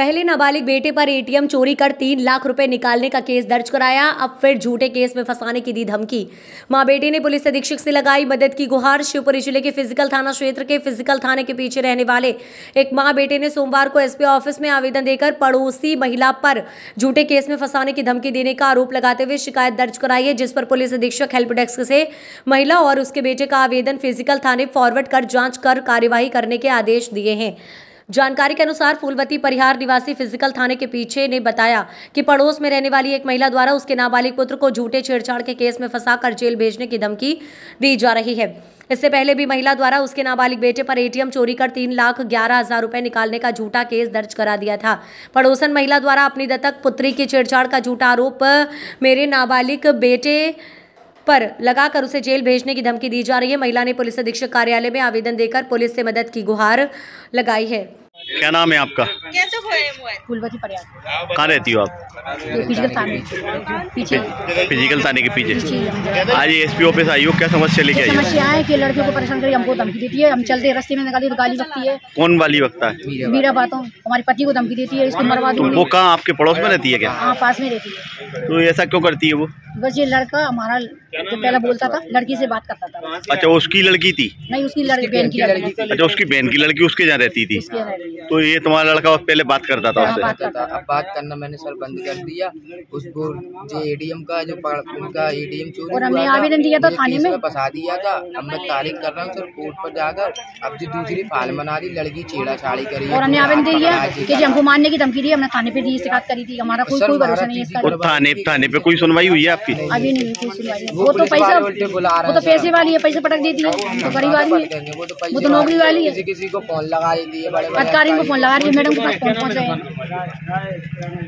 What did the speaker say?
पहले नाबालिग बेटे पर एटीएम चोरी कर 3 लाख रुपए निकालने का केस दर्ज कराया, अब फिर झूठे केस में फंसाने की दी धमकी। मां बेटे ने पुलिस अधीक्षक से लगाई मदद की गुहार। शिवपुरी जिले के फिजिकल थाना क्षेत्र के फिजिकल थाने के पीछे रहने वाले एक मां बेटे ने सोमवार को एसपी ऑफिस में आवेदन देकर पड़ोसी महिला पर झूठे केस में फंसाने की धमकी देने का आरोप लगाते हुए शिकायत दर्ज कराई है, जिस पर पुलिस अधीक्षक हेल्प डेस्क से महिला और उसके बेटे का आवेदन फिजिकल थाने फॉरवर्ड कर जांच कर कार्यवाही करने के आदेश दिए हैं। जानकारी के अनुसार फूलवती परिहार निवासी फिजिकल थाने के पीछे ने बताया कि पड़ोस में रहने वाली एक महिला द्वारा उसके नाबालिग पुत्र को झूठे छेड़छाड़ के केस में फंसाकर जेल भेजने की धमकी दी जा रही है। इससे पहले भी महिला द्वारा उसके नाबालिग बेटे पर एटीएम चोरी कर 3,11,000 रुपए निकालने का झूठा केस दर्ज करा दिया था। पड़ोसन महिला द्वारा अपनी दत्तक पुत्री की छेड़छाड़ का झूठा आरोप मेरे नाबालिग बेटे पर लगाकर उसे जेल भेजने की धमकी दी जा रही है। महिला ने पुलिस अधीक्षक कार्यालय में आवेदन देकर पुलिस से मदद की गुहार लगाई है। क्या नाम है आपका? फूलवती परिहार। कहाँ रहती हो आप? फिजिकल थाने के पीछे। आज एसपी ऑफिस आई हो, क्या समस्या लेके आई हो? समस्या है कि लड़कियों को परेशान करके हमको धमकी देती है। हम चलते रास्ते में निकाली तो गाली बकती है। कौन वाली बकता है? मीरा बातों हमारे पति को धमकी देती है, इसको मरवा दूंगी। वो कहाँ आपके पड़ोस में रहती है क्या? हाँ, पास में रहती है। तो ऐसा क्यों करती है वो? बस ये लड़का हमारा पहला बोलता था, लड़की से बात करता था। अच्छा, उसकी लड़की थी? नहीं, उसकी बहन की लड़की। अच्छा, उसकी बहन की लड़की उसके यहाँ रहती थी। तो ये तुम्हारा लड़का पहले बात करता था? अब बात करना मैंने सर बंद कर दिया। उसको जो एडीएम का जो उनका एडीएम चोरी और हमने आवेदन दिया था थाने में, फंसा दिया था। अब मैं तारीख कर रहा हूँ सर कोर्ट पर जाकर। अब जो दूसरी फाल बना दी, लड़की छेड़ाछाड़ी करी और हमने आवेदन दे दिया कि हमको मारने की धमकी दी। हमने थाने पे दी, शिकायत करी थी। हमारा कोई भरोसा नहीं है। थाने पे कोई सुनवाई हुई है आपकी? अभी नहीं कोई सुनवाई। वो तो पैसा, वो तो पैसे वाली है, पैसे पटक देती है। तो गरीब वाली है, वो तो नौकरी वाली है। किसी को फोन लगा रही है, अधिकारी को फोन लगा रही है, मैडम को फोन पहुँच रहे हैं।